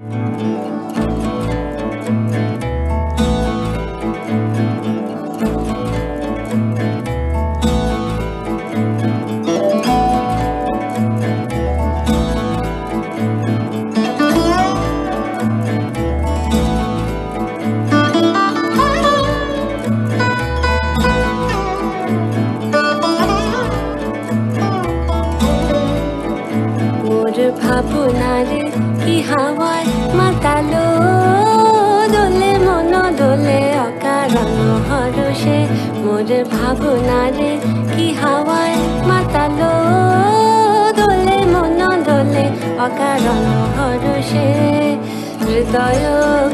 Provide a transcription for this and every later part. भाबोनारे की हावाय मातालो दोले मनो दोले अकारण हरुषे। मोर भाबोनारे की हावाय मातालो दोले मनो दोले अकारण हरुषे। हृदय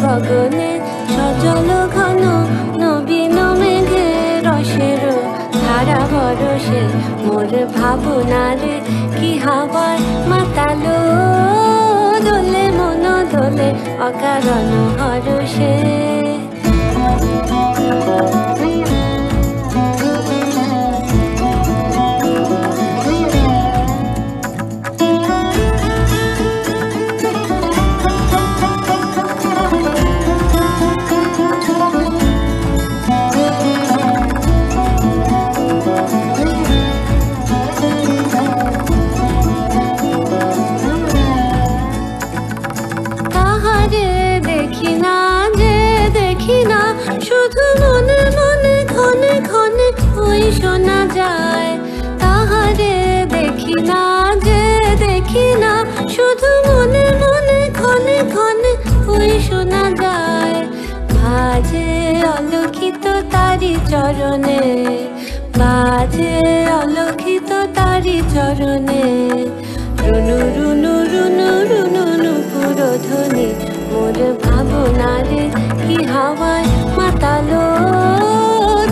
गगने सजल घन नवीन मेघे रसेर धारा बरसे। मोर भाबोनारे की हावाय मातालो दोले मन दोले अकारण हरुषे। आलोकित तारी चरणे बाजे आलोकित तारी चरणे। रुनु रुनु रुनु रुनु नुपुर ध्वनि। मोर भाबोनारे की हावाय मातालो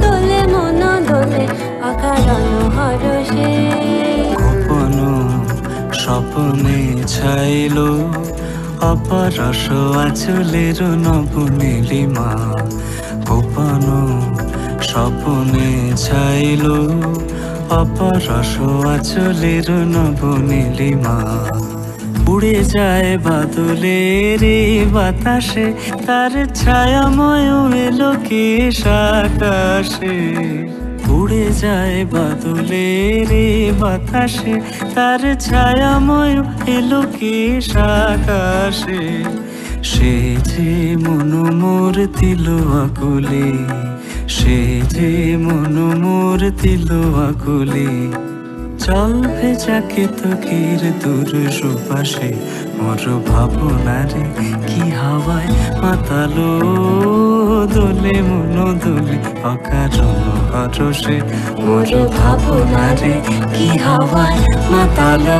दोले मन दोले अकारण हरषे। কোনো স্বপ্নে ছাইলো अपरस आचलेर नव नीलिमा। गोपानो सपने छाइलो अपरस आचलेर नव नीलिमा। उड़े जाए बादलेर बातासे तार छायामय एलो केश आकाशे। उड़े जाए बादलेर बातासे तार छायामय एलो केश आकाशे। से जे मन मोर तिलो आकुले से जे मन मोर तिलो आकुले। चल भेजाके तकिर दूर सुपाशे। मोर भाबोनारे की हावाय मातालो दोले मन दोले अकारण हरषे। मोर भाबोनारे की हावाय मातालो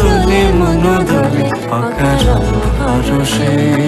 दोले मन दोले अकारण हरषे।